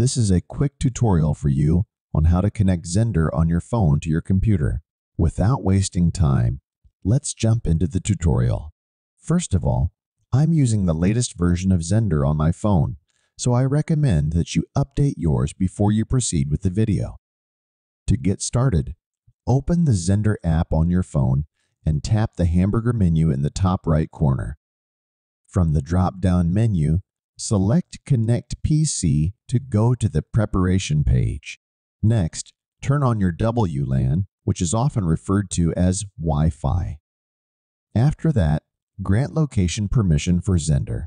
This is a quick tutorial for you on how to connect Xender on your phone to your computer. Without wasting time, let's jump into the tutorial. First of all, I'm using the latest version of Xender on my phone, so I recommend that you update yours before you proceed with the video. To get started, open the Xender app on your phone and tap the hamburger menu in the top right corner. From the drop-down menu, select Connect PC to go to the preparation page. Next, turn on your WLAN, which is often referred to as Wi-Fi. After that, grant location permission for Xender.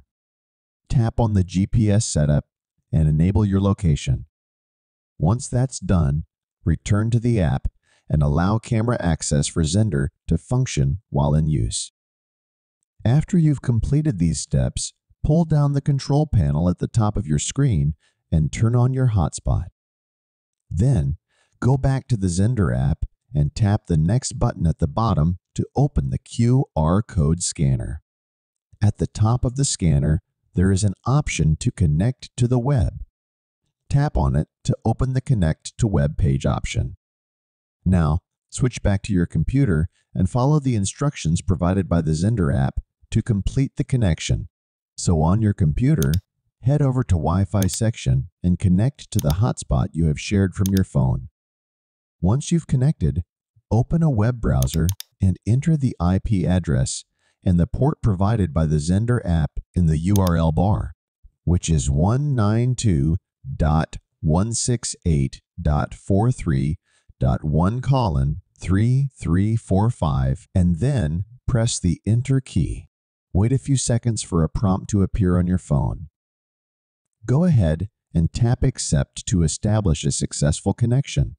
Tap on the GPS setup and enable your location. Once that's done, return to the app and allow camera access for Xender to function while in use. After you've completed these steps, pull down the control panel at the top of your screen and turn on your hotspot. Then, go back to the Xender app and tap the next button at the bottom to open the QR code scanner. At the top of the scanner, there is an option to connect to the web. Tap on it to open the Connect to Web page option. Now, switch back to your computer and follow the instructions provided by the Xender app to complete the connection. So on your computer, head over to Wi-Fi section and connect to the hotspot you have shared from your phone. Once you've connected, open a web browser and enter the IP address and the port provided by the Xender app in the URL bar, which is 192.168.43.1:3345, and then press the Enter key. Wait a few seconds for a prompt to appear on your phone. Go ahead and tap Accept to establish a successful connection.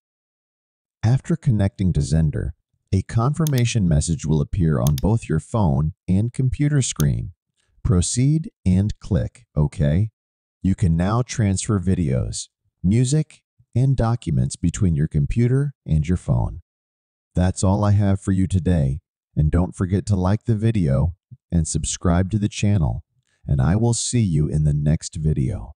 After connecting to Xender, a confirmation message will appear on both your phone and computer screen. Proceed and click OK. You can now transfer videos, music, and documents between your computer and your phone. That's all I have for you today, and don't forget to like the video and subscribe to the channel, and I will see you in the next video.